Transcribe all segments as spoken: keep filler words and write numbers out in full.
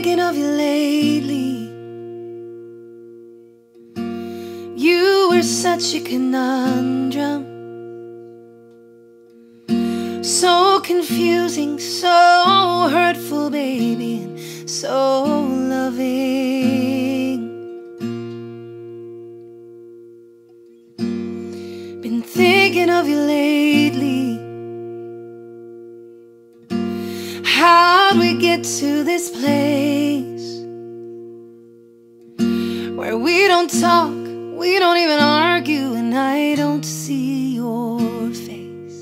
thinking of you lately. You were such a conundrum, so confusing, so hurtful, baby, and so loving. Been thinking of you lately. How'd we get to this place where we don't talk, we don't even argue, and I don't see your face?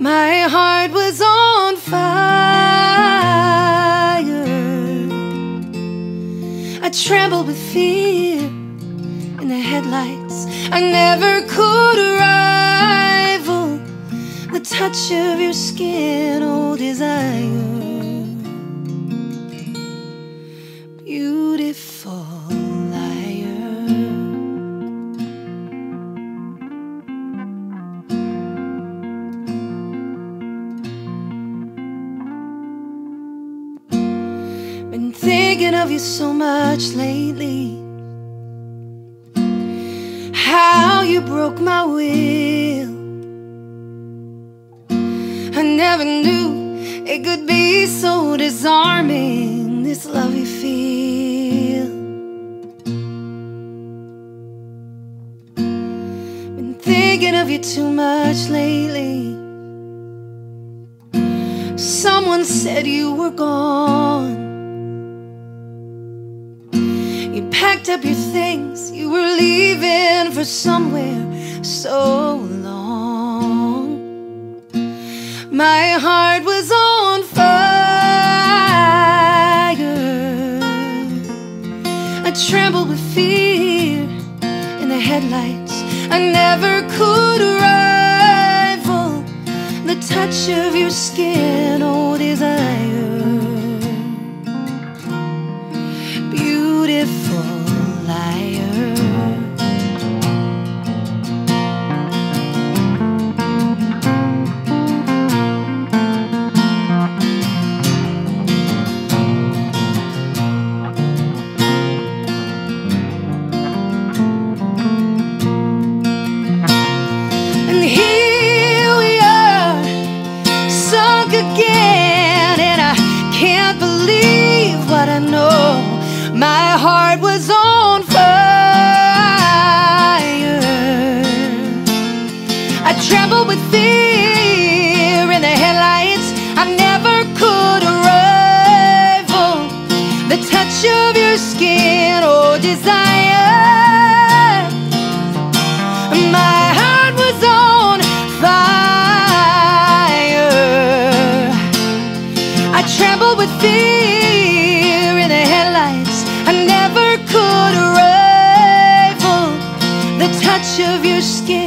My heart was on fire. I trembled with fear in the headlights. I never could rival the touch of your skin, oh desire, beautiful liar. Been thinking of you so much lately. How you broke my will. I never knew it could be so disarming, this love you feel. Been thinking of you too much lately. Someone said you were gone. You packed up your things, you were leaving for somewhere so long. My heart was on fire. I trembled with fear in the headlights. I never could rival the touch of your skin, oh desire. My heart was on fire. I trembled with fear in the headlights. I never could rival the touch of your skin, oh desire. My heart was on fire. I trembled with fear. Of your skin.